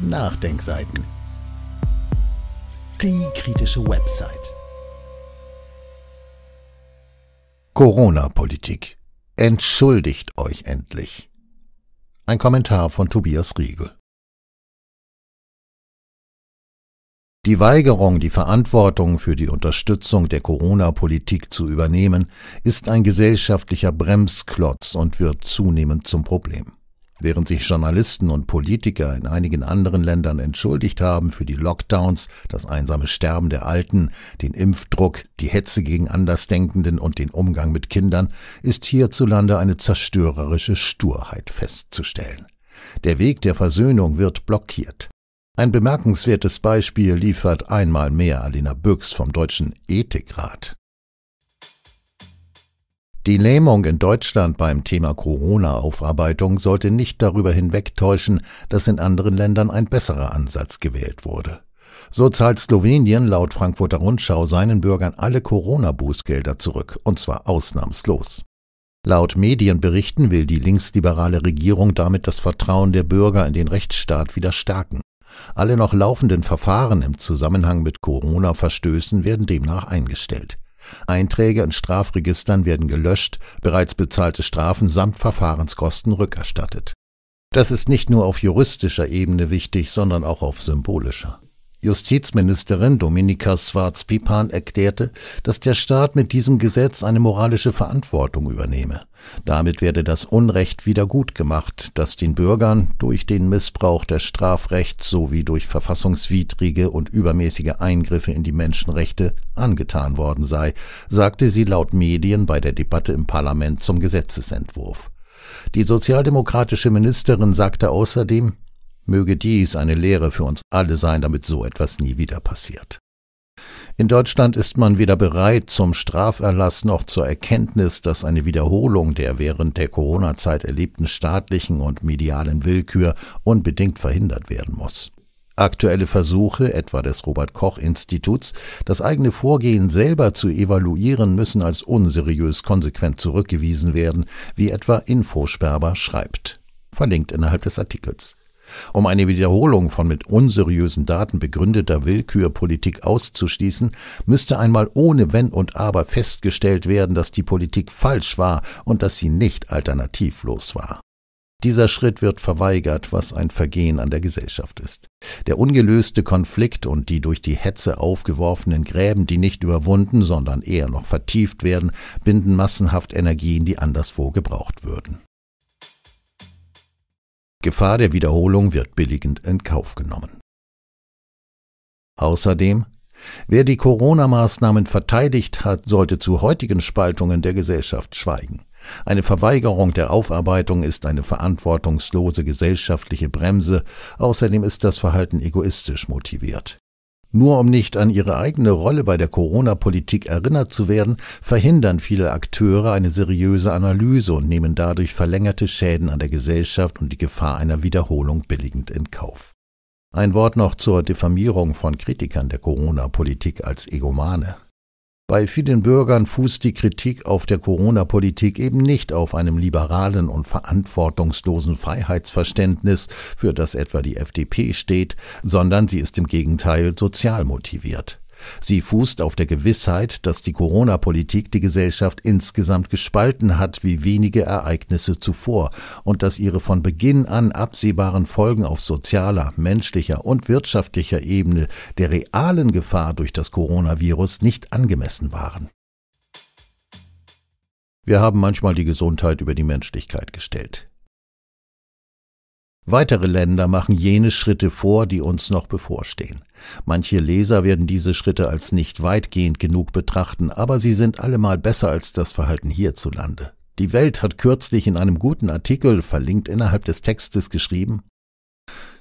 Nachdenkseiten. Die kritische Website. Corona-Politik. Entschuldigt euch endlich. Ein Kommentar von Tobias Riegel. Die Weigerung, die Verantwortung für die Unterstützung der Corona-Politik zu übernehmen, ist ein gesellschaftlicher Bremsklotz und wird zunehmend zum Problem. Während sich Journalisten und Politiker in einigen anderen Ländern entschuldigt haben für die Lockdowns, das einsame Sterben der Alten, den Impfdruck, die Hetze gegen Andersdenkenden und den Umgang mit Kindern, ist hierzulande eine zerstörerische Sturheit festzustellen. Der Weg der Versöhnung wird blockiert. Ein bemerkenswertes Beispiel liefert einmal mehr Alena Buyx vom deutschen Ethikrat. Die Lähmung in Deutschland beim Thema Corona-Aufarbeitung sollte nicht darüber hinwegtäuschen, dass in anderen Ländern ein besserer Ansatz gewählt wurde. So zahlt Slowenien laut Frankfurter Rundschau seinen Bürgern alle Corona-Bußgelder zurück, und zwar ausnahmslos. Laut Medienberichten will die linksliberale Regierung damit das Vertrauen der Bürger in den Rechtsstaat wieder stärken. Alle noch laufenden Verfahren im Zusammenhang mit Corona-Verstößen werden demnach eingestellt. Einträge in Strafregistern werden gelöscht, bereits bezahlte Strafen samt Verfahrenskosten rückerstattet. Das ist nicht nur auf juristischer Ebene wichtig, sondern auch auf symbolischer. Justizministerin Dominika Schwarz Pipan erklärte, dass der Staat mit diesem Gesetz eine moralische Verantwortung übernehme. Damit werde das Unrecht wieder gut gemacht, das den Bürgern durch den Missbrauch des Strafrechts sowie durch verfassungswidrige und übermäßige Eingriffe in die Menschenrechte angetan worden sei, sagte sie laut Medien bei der Debatte im Parlament zum Gesetzesentwurf. Die sozialdemokratische Ministerin sagte außerdem: Möge dies eine Lehre für uns alle sein, damit so etwas nie wieder passiert. In Deutschland ist man weder bereit zum Straferlass noch zur Erkenntnis, dass eine Wiederholung der während der Corona-Zeit erlebten staatlichen und medialen Willkür unbedingt verhindert werden muss. Aktuelle Versuche, etwa des Robert-Koch-Instituts, das eigene Vorgehen selber zu evaluieren, müssen als unseriös konsequent zurückgewiesen werden, wie etwa Infosperber schreibt. Verlinkt innerhalb des Artikels. Um eine Wiederholung von mit unseriösen Daten begründeter Willkürpolitik auszuschließen, müsste einmal ohne Wenn und Aber festgestellt werden, dass die Politik falsch war und dass sie nicht alternativlos war. Dieser Schritt wird verweigert, was ein Vergehen an der Gesellschaft ist. Der ungelöste Konflikt und die durch die Hetze aufgeworfenen Gräben, die nicht überwunden, sondern eher noch vertieft werden, binden massenhaft Energien, die anderswo gebraucht würden. Gefahr der Wiederholung wird billigend in Kauf genommen. Außerdem, wer die Corona-Maßnahmen verteidigt hat, sollte zu heutigen Spaltungen der Gesellschaft schweigen. Eine Verweigerung der Aufarbeitung ist eine verantwortungslose gesellschaftliche Bremse, außerdem ist das Verhalten egoistisch motiviert. Nur um nicht an ihre eigene Rolle bei der Corona-Politik erinnert zu werden, verhindern viele Akteure eine seriöse Analyse und nehmen dadurch verlängerte Schäden an der Gesellschaft und die Gefahr einer Wiederholung billigend in Kauf. Ein Wort noch zur Diffamierung von Kritikern der Corona-Politik als Egomane. Bei vielen Bürgern fußt die Kritik auf der Corona-Politik eben nicht auf einem liberalen und verantwortungslosen Freiheitsverständnis, für das etwa die FDP steht, sondern sie ist im Gegenteil sozial motiviert. Sie fußt auf der Gewissheit, dass die Corona-Politik die Gesellschaft insgesamt gespalten hat wie wenige Ereignisse zuvor und dass ihre von Beginn an absehbaren Folgen auf sozialer, menschlicher und wirtschaftlicher Ebene der realen Gefahr durch das Coronavirus nicht angemessen waren. Wir haben manchmal die Gesundheit über die Menschlichkeit gestellt. Weitere Länder machen jene Schritte vor, die uns noch bevorstehen. Manche Leser werden diese Schritte als nicht weitgehend genug betrachten, aber sie sind allemal besser als das Verhalten hierzulande. Die Welt hat kürzlich in einem guten Artikel, verlinkt innerhalb des Textes, geschrieben: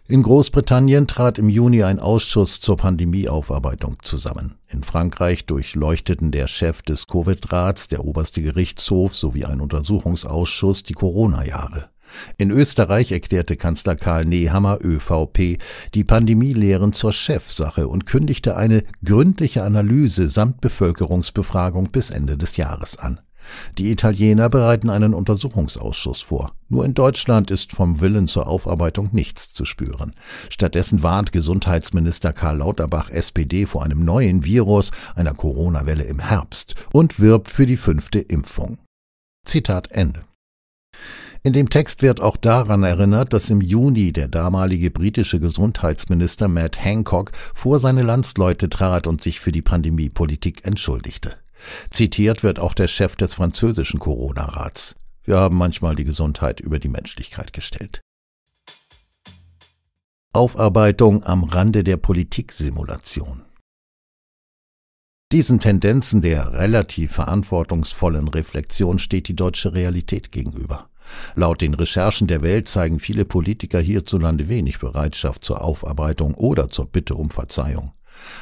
In Großbritannien trat im Juni ein Ausschuss zur Pandemieaufarbeitung zusammen. In Frankreich durchleuchteten der Chef des Covid-Rats, der oberste Gerichtshof sowie ein Untersuchungsausschuss die Corona-Jahre. In Österreich erklärte Kanzler Karl Nehammer, ÖVP, die Pandemielehren zur Chefsache und kündigte eine gründliche Analyse samt Bevölkerungsbefragung bis Ende des Jahres an. Die Italiener bereiten einen Untersuchungsausschuss vor. Nur in Deutschland ist vom Willen zur Aufarbeitung nichts zu spüren. Stattdessen warnt Gesundheitsminister Karl Lauterbach SPD vor einem neuen Virus, einer Corona-Welle im Herbst, und wirbt für die 5. Impfung. Zitat Ende. In dem Text wird auch daran erinnert, dass im Juni der damalige britische Gesundheitsminister Matt Hancock vor seine Landsleute trat und sich für die Pandemiepolitik entschuldigte. Zitiert wird auch der Chef des französischen Corona-Rats. Wir haben manchmal die Gesundheit über die Menschlichkeit gestellt. Aufarbeitung am Rande der Politiksimulation. Diesen Tendenzen der relativ verantwortungsvollen Reflexion steht die deutsche Realität gegenüber. Laut den Recherchen der Welt zeigen viele Politiker hierzulande wenig Bereitschaft zur Aufarbeitung oder zur Bitte um Verzeihung.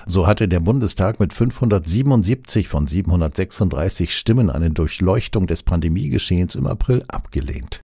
So hatte der Bundestag mit 577 von 736 Stimmen eine Durchleuchtung des Pandemiegeschehens im April abgelehnt.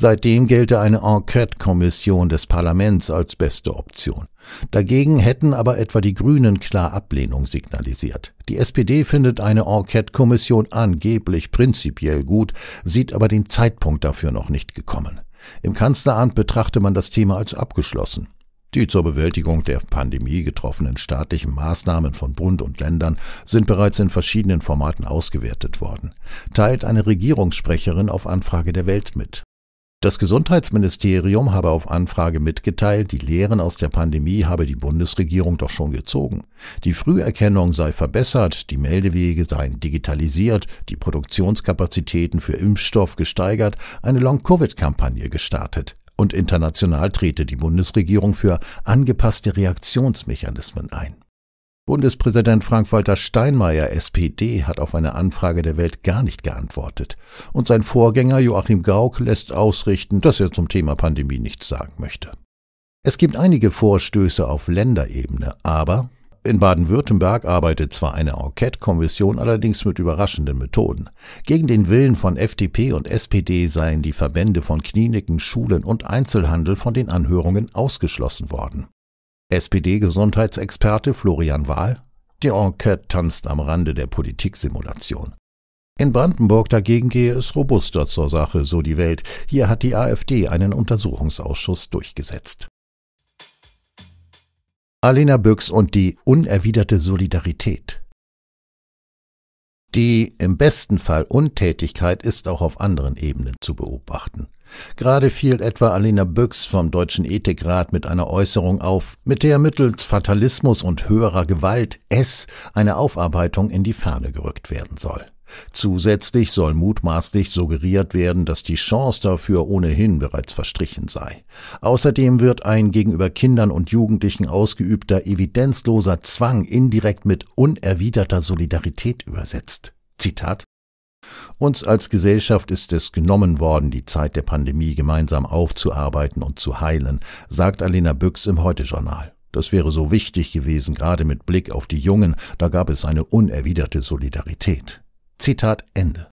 Seitdem gelte eine Enquete-Kommission des Parlaments als beste Option. Dagegen hätten aber etwa die Grünen klar Ablehnung signalisiert. Die SPD findet eine Enquete-Kommission angeblich prinzipiell gut, sieht aber den Zeitpunkt dafür noch nicht gekommen. Im Kanzleramt betrachte man das Thema als abgeschlossen. Die zur Bewältigung der Pandemie getroffenen staatlichen Maßnahmen von Bund und Ländern sind bereits in verschiedenen Formaten ausgewertet worden, teilt eine Regierungssprecherin auf Anfrage der Welt mit. Das Gesundheitsministerium habe auf Anfrage mitgeteilt, die Lehren aus der Pandemie habe die Bundesregierung doch schon gezogen. Die Früherkennung sei verbessert, die Meldewege seien digitalisiert, die Produktionskapazitäten für Impfstoff gesteigert, eine Long-Covid-Kampagne gestartet. Und international trete die Bundesregierung für angepasste Reaktionsmechanismen ein. Bundespräsident Frank-Walter Steinmeier, SPD, hat auf eine Anfrage der Welt gar nicht geantwortet. Und sein Vorgänger Joachim Gauck lässt ausrichten, dass er zum Thema Pandemie nichts sagen möchte. Es gibt einige Vorstöße auf Länderebene, aber in Baden-Württemberg arbeitet zwar eine Enquete-Kommission, allerdings mit überraschenden Methoden. Gegen den Willen von FDP und SPD seien die Verbände von Kliniken, Schulen und Einzelhandel von den Anhörungen ausgeschlossen worden. SPD-Gesundheitsexperte Florian Wahl: Die Enquete tanzt am Rande der Politiksimulation. In Brandenburg dagegen gehe es robuster zur Sache, so die Welt. Hier hat die AfD einen Untersuchungsausschuss durchgesetzt. Alena Buyx und die unerwiderte Solidarität. Die im besten Fall Untätigkeit ist auch auf anderen Ebenen zu beobachten. Gerade fiel etwa Alena Buyx vom Deutschen Ethikrat mit einer Äußerung auf, mit der mittels Fatalismus und höherer Gewalt eine Aufarbeitung in die Ferne gerückt werden soll. Zusätzlich soll mutmaßlich suggeriert werden, dass die Chance dafür ohnehin bereits verstrichen sei. Außerdem wird ein gegenüber Kindern und Jugendlichen ausgeübter, evidenzloser Zwang indirekt mit unerwiderter Solidarität übersetzt. Zitat: Uns als Gesellschaft ist es genommen worden, die Zeit der Pandemie gemeinsam aufzuarbeiten und zu heilen, sagt Alena Buyx im Heute-Journal. Das wäre so wichtig gewesen, gerade mit Blick auf die Jungen, da gab es eine unerwiderte Solidarität. Zitat Ende.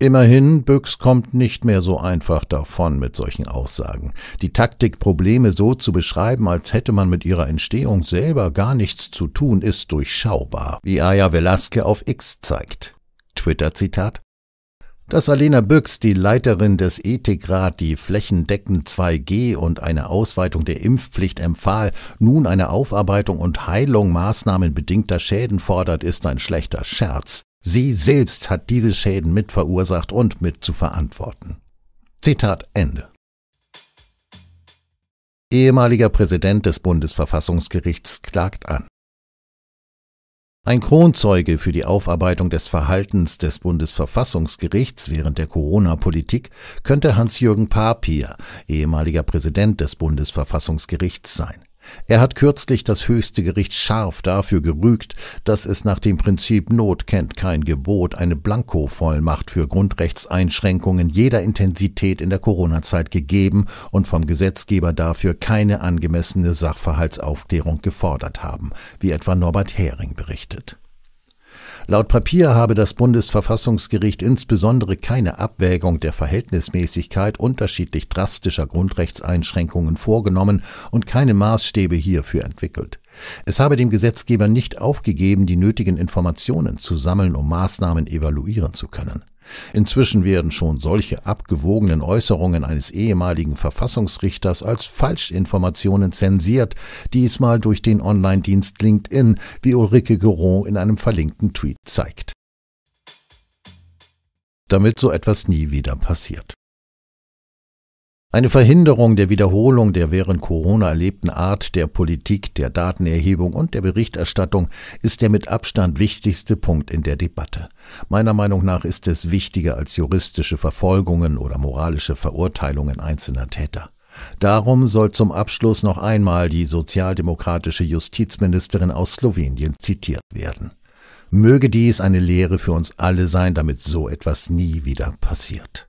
Immerhin, Buyx kommt nicht mehr so einfach davon mit solchen Aussagen. Die Taktik, Probleme so zu beschreiben, als hätte man mit ihrer Entstehung selber gar nichts zu tun, ist durchschaubar, wie Aya Velasque auf X zeigt. Twitter-Zitat: Dass Alena Buyx, die Leiterin des Ethikrat, die flächendeckend 2G und eine Ausweitung der Impfpflicht empfahl, nun eine Aufarbeitung und Heilung maßnahmenbedingter Schäden fordert, ist ein schlechter Scherz. Sie selbst hat diese Schäden mit verursacht und mit zu verantworten. Zitat Ende. Ehemaliger Präsident des Bundesverfassungsgerichts klagt an. Ein Kronzeuge für die Aufarbeitung des Verhaltens des Bundesverfassungsgerichts während der Corona-Politik könnte Hans-Jürgen Papier, ehemaliger Präsident des Bundesverfassungsgerichts, sein. Er hat kürzlich das höchste Gericht scharf dafür gerügt, dass es nach dem Prinzip Not kennt kein Gebot eine Blankovollmacht für Grundrechtseinschränkungen jeder Intensität in der Corona-Zeit gegeben und vom Gesetzgeber dafür keine angemessene Sachverhaltsaufklärung gefordert haben, wie etwa Norbert Häring berichtet. Laut Papier habe das Bundesverfassungsgericht insbesondere keine Abwägung der Verhältnismäßigkeit unterschiedlich drastischer Grundrechtseinschränkungen vorgenommen und keine Maßstäbe hierfür entwickelt. Es habe dem Gesetzgeber nicht aufgegeben, die nötigen Informationen zu sammeln, um Maßnahmen evaluieren zu können. Inzwischen werden schon solche abgewogenen Äußerungen eines ehemaligen Verfassungsrichters als Falschinformationen zensiert, diesmal durch den Online-Dienst LinkedIn, wie Ulrike Guérot in einem verlinkten Tweet zeigt. Damit so etwas nie wieder passiert. Eine Verhinderung der Wiederholung der während Corona erlebten Art der Politik, der Datenerhebung und der Berichterstattung ist der mit Abstand wichtigste Punkt in der Debatte. Meiner Meinung nach ist es wichtiger als juristische Verfolgungen oder moralische Verurteilungen einzelner Täter. Darum soll zum Abschluss noch einmal die sozialdemokratische Justizministerin aus Slowenien zitiert werden. Möge dies eine Lehre für uns alle sein, damit so etwas nie wieder passiert.